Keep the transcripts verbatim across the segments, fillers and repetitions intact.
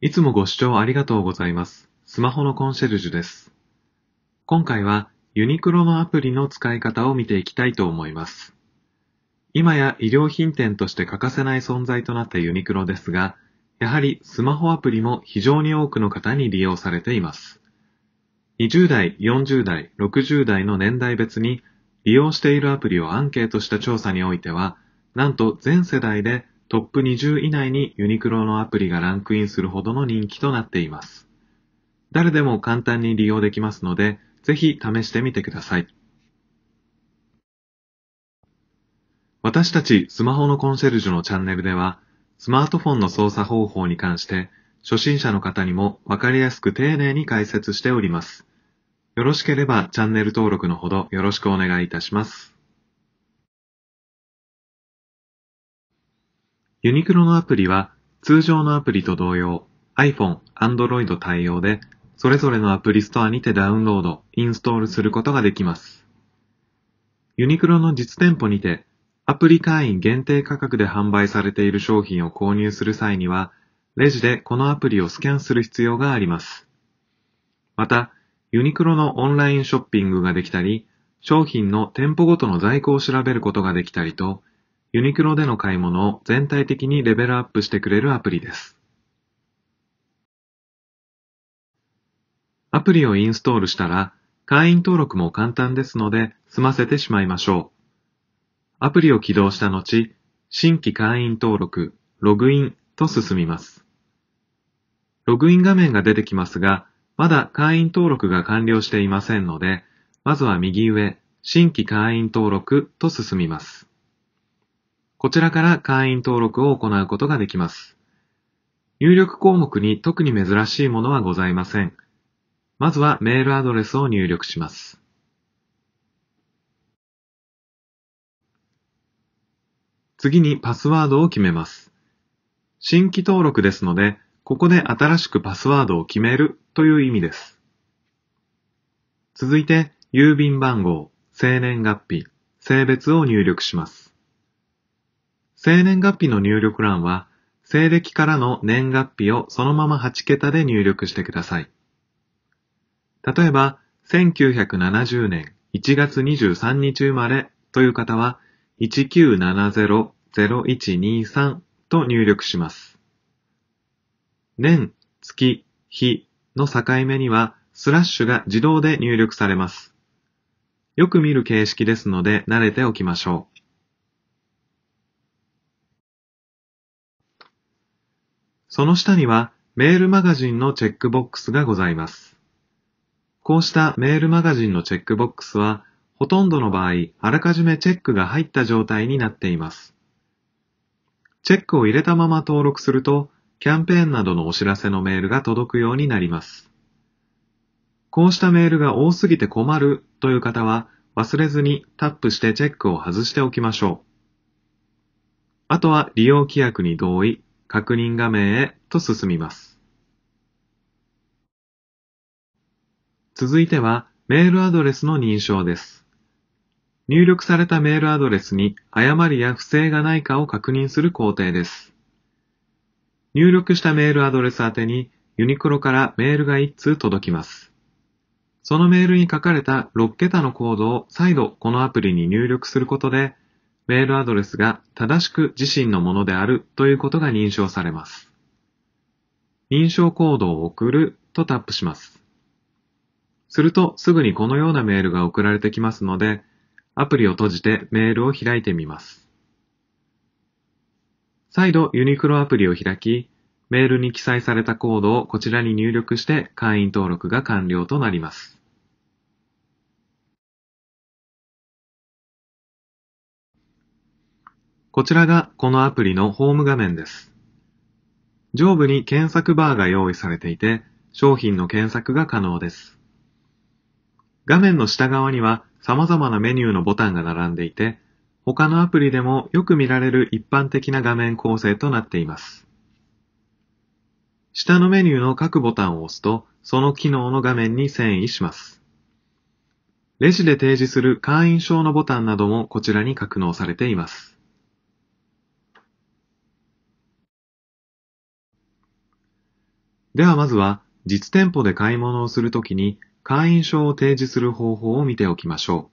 いつもご視聴ありがとうございます。スマホのコンシェルジュです。今回はユニクロのアプリの使い方を見ていきたいと思います。今や衣料品店として欠かせない存在となったユニクロですが、やはりスマホアプリも非常に多くの方に利用されています。にじゅう代、よんじゅう代、ろくじゅう代の年代別に利用しているアプリをアンケートした調査においては、なんと全世代でトップにじゅう以内にユニクロのアプリがランクインするほどの人気となっています。誰でも簡単に利用できますので、ぜひ試してみてください。私たちスマホのコンシェルジュのチャンネルでは、スマートフォンの操作方法に関して、初心者の方にもわかりやすく丁寧に解説しております。よろしければチャンネル登録のほどよろしくお願いいたします。ユニクロのアプリは通常のアプリと同様 iPhone、Android 対応でそれぞれのアプリストアにてダウンロード、インストールすることができます。ユニクロの実店舗にてアプリ会員限定価格で販売されている商品を購入する際にはレジでこのアプリをスキャンする必要があります。また、ユニクロのオンラインショッピングができたり、商品の店舗ごとの在庫を調べることができたりと、ユニクロでの買い物を全体的にレベルアップしてくれるアプリです。アプリをインストールしたら、会員登録も簡単ですので済ませてしまいましょう。アプリを起動した後、新規会員登録、ログインと進みます。ログイン画面が出てきますが、まだ会員登録が完了していませんので、まずは右上、新規会員登録と進みます。こちらから会員登録を行うことができます。入力項目に特に珍しいものはございません。まずはメールアドレスを入力します。次にパスワードを決めます。新規登録ですので、ここで新しくパスワードを決めるという意味です。続いて、郵便番号、生年月日、性別を入力します。生年月日の入力欄は、西暦からの年月日をそのままはち桁で入力してください。例えば、せんきゅうひゃくななじゅうねんいちがつにじゅうさんにち生まれという方は、いちきゅうななゼロ ゼロいちにさんと入力します。年、月、日の境目には、スラッシュが自動で入力されます。よく見る形式ですので、慣れておきましょう。その下にはメールマガジンのチェックボックスがございます。こうしたメールマガジンのチェックボックスは、ほとんどの場合、あらかじめチェックが入った状態になっています。チェックを入れたまま登録すると、キャンペーンなどのお知らせのメールが届くようになります。こうしたメールが多すぎて困るという方は、忘れずにタップしてチェックを外しておきましょう。あとは利用規約に同意。確認画面へと進みます。続いてはメールアドレスの認証です。入力されたメールアドレスに誤りや不正がないかを確認する工程です。入力したメールアドレス宛てにユニクロからメールがいち通届きます。そのメールに書かれたろく桁のコードを再度このアプリに入力することで、メールアドレスが正しく自身のものであるということが認証されます。認証コードを送るとタップします。するとすぐにこのようなメールが送られてきますので、アプリを閉じてメールを開いてみます。再度ユニクロアプリを開き、メールに記載されたコードをこちらに入力して会員登録が完了となります。こちらがこのアプリのホーム画面です。上部に検索バーが用意されていて、商品の検索が可能です。画面の下側には様々なメニューのボタンが並んでいて、他のアプリでもよく見られる一般的な画面構成となっています。下のメニューの各ボタンを押すと、その機能の画面に遷移します。レジで提示する会員証のボタンなどもこちらに格納されています。ではまずは実店舗で買い物をするときに会員証を提示する方法を見ておきましょう。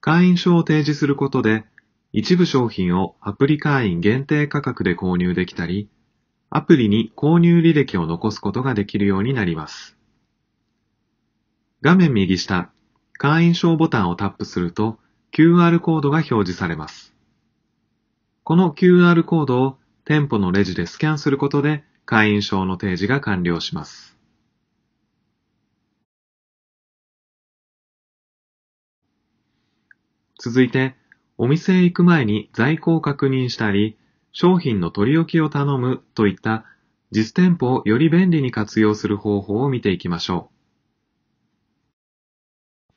会員証を提示することで一部商品をアプリ会員限定価格で購入できたり、アプリに購入履歴を残すことができるようになります。画面右下、会員証ボタンをタップすると キューアール コードが表示されます。この キューアール コードを店舗のレジでスキャンすることで会員証の提示が完了します。続いて、お店へ行く前に在庫を確認したり、商品の取り置きを頼むといった実店舗をより便利に活用する方法を見ていきましょう。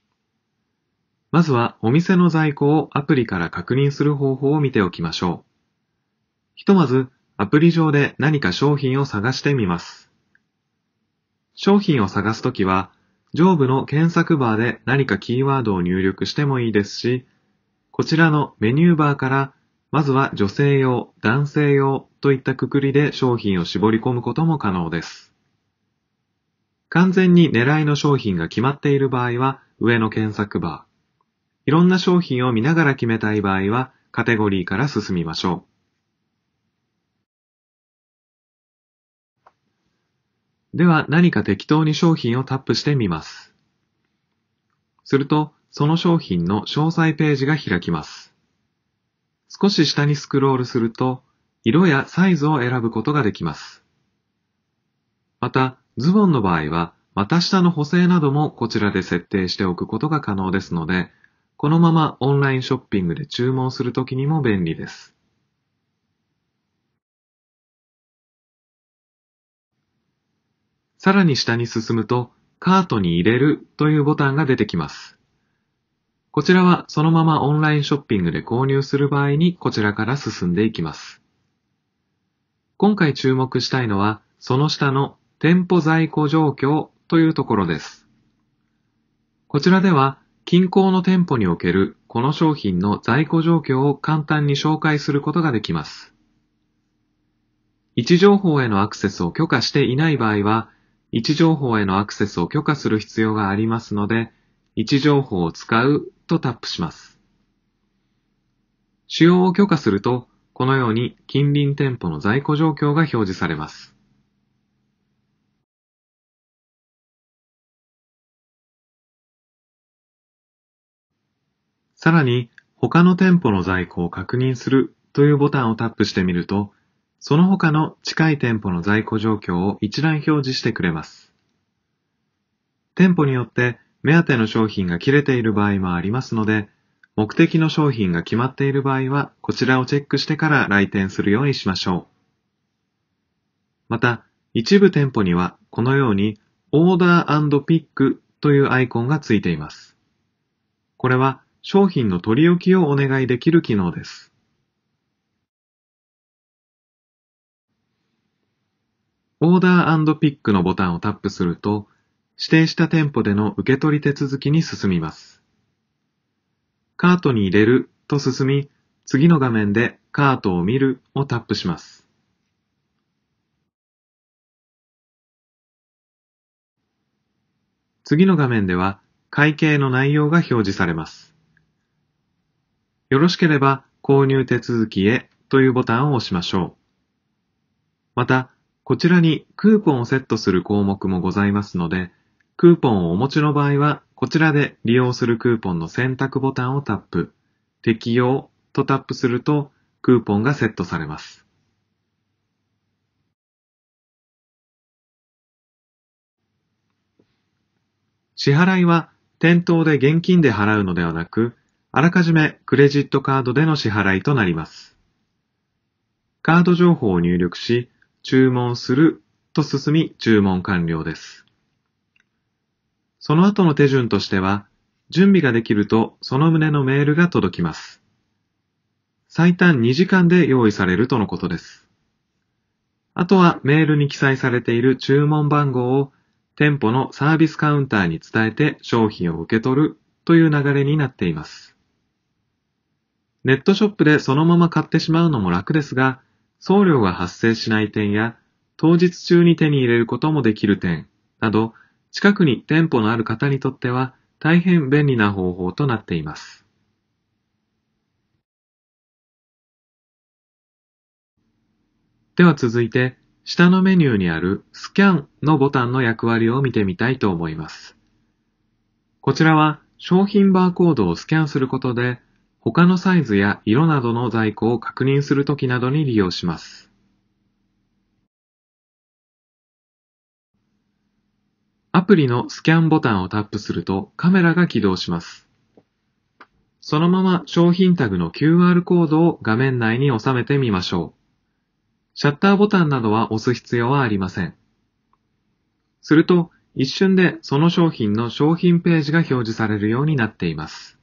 まずはお店の在庫をアプリから確認する方法を見ておきましょう。ひとまずアプリ上で何か商品を探してみます。商品を探すときは上部の検索バーで何かキーワードを入力してもいいですし、こちらのメニューバーから、まずは女性用、男性用といったくくりで商品を絞り込むことも可能です。完全に狙いの商品が決まっている場合は上の検索バー。いろんな商品を見ながら決めたい場合はカテゴリーから進みましょう。では何か適当に商品をタップしてみます。すると、その商品の詳細ページが開きます。少し下にスクロールすると、色やサイズを選ぶことができます。また、ズボンの場合は、股下の補正などもこちらで設定しておくことが可能ですので、このままオンラインショッピングで注文するときにも便利です。さらに下に進むと、カートに入れるというボタンが出てきます。こちらはそのままオンラインショッピングで購入する場合にこちらから進んでいきます。今回注目したいのはその下の店舗在庫状況というところです。こちらでは近郊の店舗におけるこの商品の在庫状況を簡単に紹介することができます。位置情報へのアクセスを許可していない場合は位置情報へのアクセスを許可する必要がありますので位置情報を使うとタップします。使用を許可すると、このように近隣店舗の在庫状況が表示されます。さらに、他の店舗の在庫を確認するというボタンをタップしてみると、その他の近い店舗の在庫状況を一覧表示してくれます。店舗によって、目当ての商品が切れている場合もありますので、目的の商品が決まっている場合は、こちらをチェックしてから来店するようにしましょう。また、一部店舗にはこのように、オーダー&ピックというアイコンがついています。これは商品の取り置きをお願いできる機能です。オーダー&ピックのボタンをタップすると、指定した店舗での受け取り手続きに進みます。カートに入れると進み、次の画面でカートを見るをタップします。次の画面では会計の内容が表示されます。よろしければ購入手続きへというボタンを押しましょう。また、こちらにクーポンをセットする項目もございますので、クーポンをお持ちの場合は、こちらで利用するクーポンの選択ボタンをタップ、適用とタップすると、クーポンがセットされます。支払いは、店頭で現金で払うのではなく、あらかじめクレジットカードでの支払いとなります。カード情報を入力し、注文すると進み、注文完了です。その後の手順としては、準備ができるとその旨のメールが届きます。最短にじかんで用意されるとのことです。あとはメールに記載されている注文番号を店舗のサービスカウンターに伝えて商品を受け取るという流れになっています。ネットショップでそのまま買ってしまうのも楽ですが、送料が発生しない点や当日中に手に入れることもできる点など、近くに店舗のある方にとっては大変便利な方法となっています。では続いて、下のメニューにあるスキャンのボタンの役割を見てみたいと思います。こちらは商品バーコードをスキャンすることで、他のサイズや色などの在庫を確認するときなどに利用します。アプリのスキャンボタンをタップするとカメラが起動します。そのまま商品タグの キューアール コードを画面内に収めてみましょう。シャッターボタンなどは押す必要はありません。すると、一瞬でその商品の商品ページが表示されるようになっています。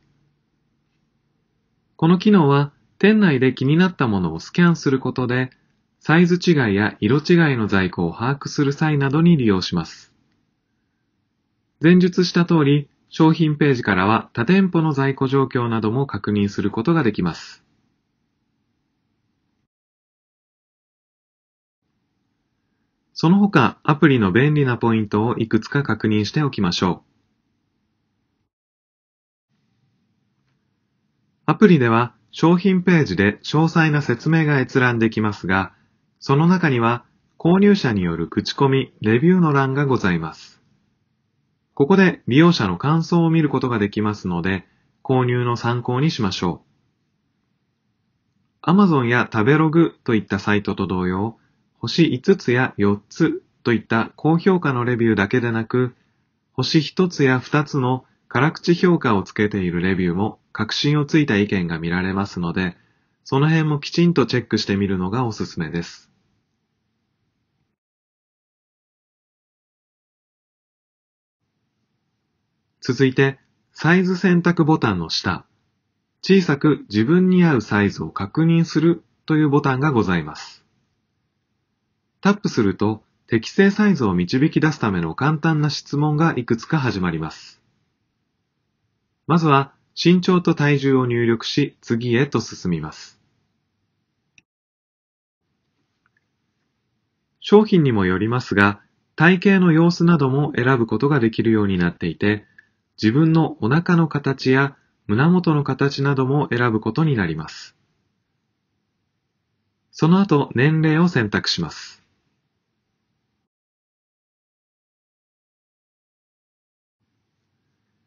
この機能は、店内で気になったものをスキャンすることで、サイズ違いや色違いの在庫を把握する際などに利用します。前述した通り、商品ページからは他店舗の在庫状況なども確認することができます。その他、アプリの便利なポイントをいくつか確認しておきましょう。アプリでは、商品ページで詳細な説明が閲覧できますが、その中には、購入者による口コミ、レビューの欄がございます。ここで利用者の感想を見ることができますので、購入の参考にしましょう。Amazon や食べログといったサイトと同様、星いつつやよっつといった高評価のレビューだけでなく、星ひとつやふたつの辛口評価をつけているレビューも核心をついた意見が見られますので、その辺もきちんとチェックしてみるのがおすすめです。続いて、サイズ選択ボタンの下、小さく自分に合うサイズを確認するというボタンがございます。タップすると適正サイズを導き出すための簡単な質問がいくつか始まります。まずは身長と体重を入力し次へと進みます。商品にもよりますが、体型の様子なども選ぶことができるようになっていて、自分のお腹の形や胸元の形なども選ぶことになります。その後、年齢を選択します。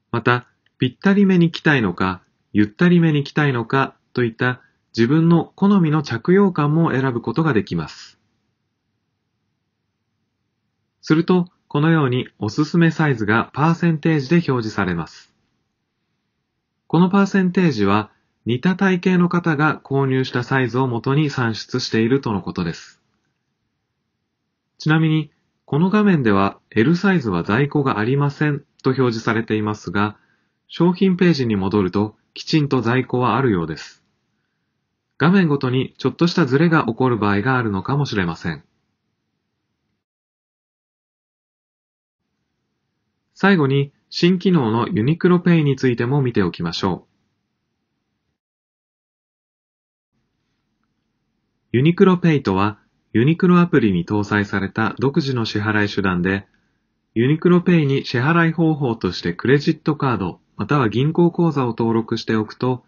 また、ぴったりめに着たいのか、ゆったりめに着たいのかといった自分の好みの着用感も選ぶことができます。すると、このようにおすすめサイズがパーセンテージで表示されます。このパーセンテージは、似た体型の方が購入したサイズを元に算出しているとのことです。ちなみに、この画面では エル サイズは在庫がありませんと表示されていますが、商品ページに戻るときちんと在庫はあるようです。画面ごとにちょっとしたズレが起こる場合があるのかもしれません。最後に新機能のユニクロペイについても見ておきましょう。ユニクロペイとは、ユニクロアプリに搭載された独自の支払い手段で、ユニクロペイに支払い方法としてクレジットカードまたは銀行口座を登録しておくと、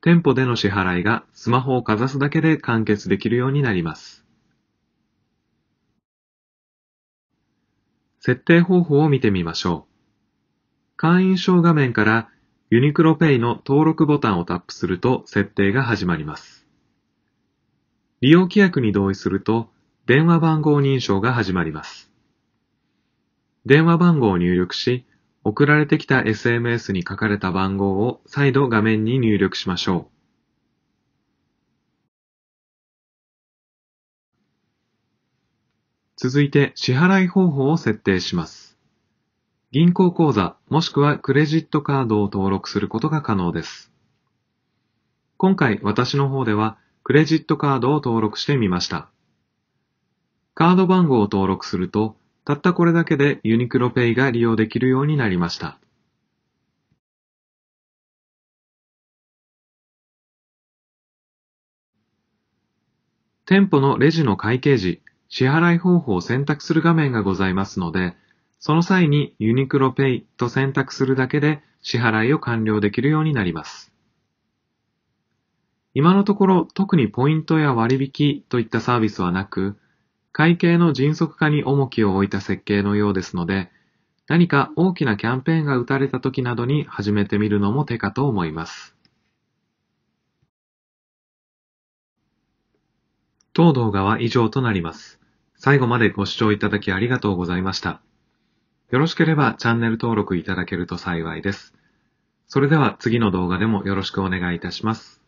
店舗での支払いがスマホをかざすだけで完結できるようになります。設定方法を見てみましょう。会員証画面からユニクロペイの登録ボタンをタップすると設定が始まります。利用規約に同意すると、電話番号認証が始まります。電話番号を入力し、送られてきた エスエムエス に書かれた番号を再度画面に入力しましょう。続いて、支払い方法を設定します。銀行口座もしくはクレジットカードを登録することが可能です。今回、私の方では、クレジットカードを登録してみました。カード番号を登録すると、たったこれだけでユニクロペイが利用できるようになりました。店舗のレジの会計時、支払い方法を選択する画面がございますので、その際にユニクロペイと選択するだけで支払いを完了できるようになります。今のところ特にポイントや割引といったサービスはなく、会計の迅速化に重きを置いた設計のようですので、何か大きなキャンペーンが打たれた時などに始めてみるのも手かと思います。当動画は以上となります。最後までご視聴いただきありがとうございました。よろしければチャンネル登録いただけると幸いです。それでは次の動画でもよろしくお願いいたします。